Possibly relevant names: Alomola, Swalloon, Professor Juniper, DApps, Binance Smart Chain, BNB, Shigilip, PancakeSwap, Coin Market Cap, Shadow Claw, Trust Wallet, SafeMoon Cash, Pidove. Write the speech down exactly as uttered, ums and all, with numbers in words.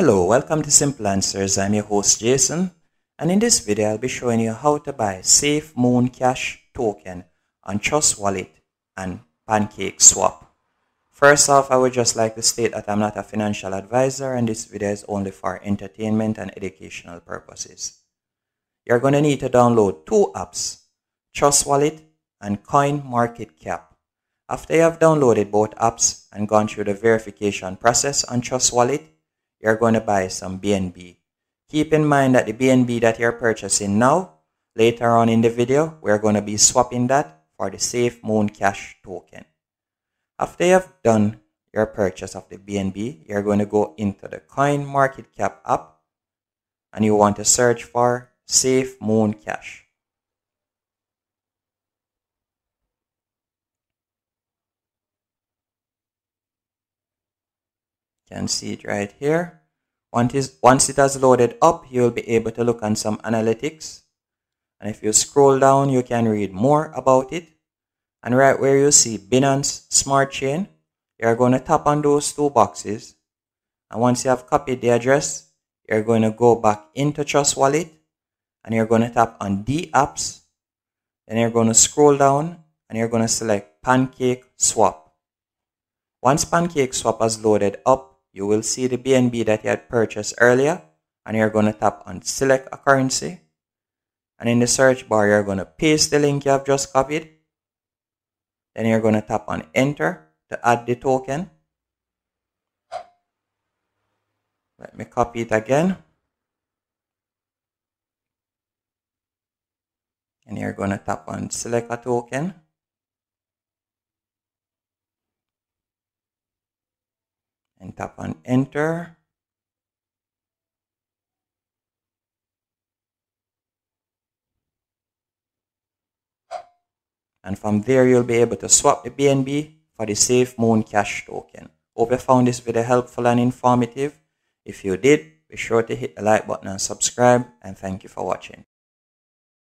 Hello, welcome to Simple Answers. I'm your host Jason, and in this video I'll be showing you how to buy SafeMoon Cash token on Trust Wallet and PancakeSwap. First off, I would just like to state that I'm not a financial advisor and this video is only for entertainment and educational purposes. You're going to need to download two apps, Trust Wallet and Coin Market Cap. After you have downloaded both apps and gone through the verification process on Trust Wallet, you're going to buy some B N B. Keep in mind that the B N B that you're purchasing now, later on in the video, we're going to be swapping that for the SafeMoon Cash token. After you have done your purchase of the B N B, you're going to go into the Coin Market Cap app and you want to search for SafeMoon Cash. Can see it right here. Once it has loaded up, you'll be able to look on some analytics, and if you scroll down you can read more about it, and right where you see Binance Smart Chain, you're going to tap on those two boxes, and once you have copied the address, you're going to go back into Trust Wallet and you're going to tap on DApps, then you're going to scroll down and you're going to select PancakeSwap. Once PancakeSwap has loaded up, you will see the B N B that you had purchased earlier, and you're going to tap on select a currency, and in the search bar you're going to paste the link you have just copied, then you're going to tap on enter to add the token. Let me copy it again, and you're going to tap on select a token. And tap on enter. And from there you'll be able to swap the B N B for the SafeMoon Cash token. Hope you found this video helpful and informative. If you did, be sure to hit the like button and subscribe, and thank you for watching.